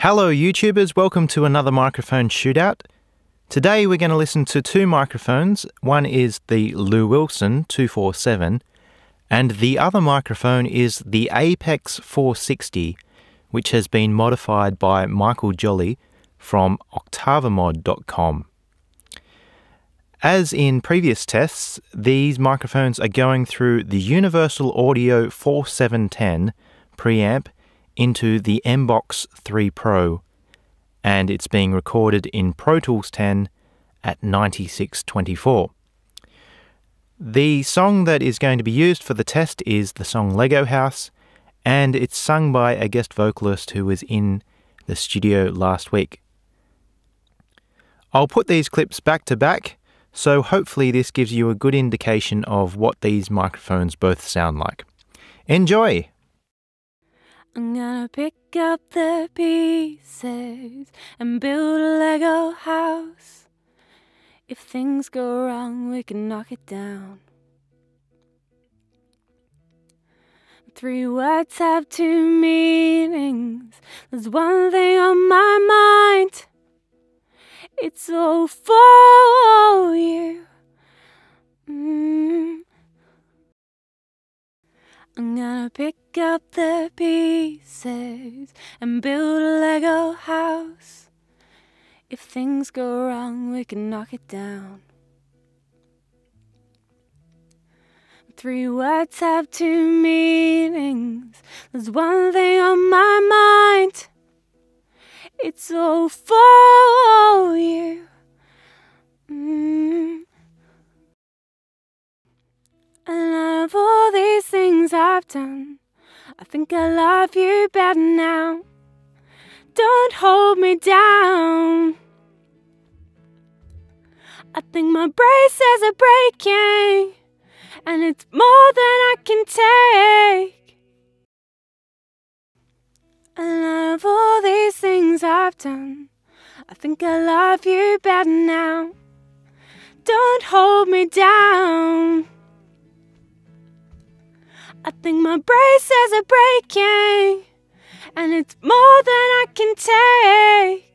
Hello YouTubers, welcome to another microphone shootout. Today we're going to listen to two microphones. One is the LeWilson 247 and the other microphone is the Apex 460, which has been modified by Michael Jolly from Octavamod.com. As in previous tests, these microphones are going through the Universal Audio 4710 preamp into the Mbox 3 Pro, and it's being recorded in Pro Tools 10 at 9624. The song that is going to be used for the test is the song Lego House, and it's sung by a guest vocalist who was in the studio last week. I'll put these clips back to back, so hopefully this gives you a good indication of what these microphones both sound like. Enjoy! I'm gonna pick up the pieces and build a Lego house. If things go wrong, we can knock it down. Three words have two meanings. There's one thing on my mind. It's all for you. I'm gonna pick up the pieces and build a Lego house. If things go wrong, we can knock it down. Three words have two meanings. There's one thing on my mind. It's all for you. And out of all these things I've done, I think I love you better now. Don't hold me down. I think my braces are breaking, and it's more than I can take. And out of all these things I've done, I think I love you better now. Don't hold me down. I think my braces are breaking, and it's more than I can take.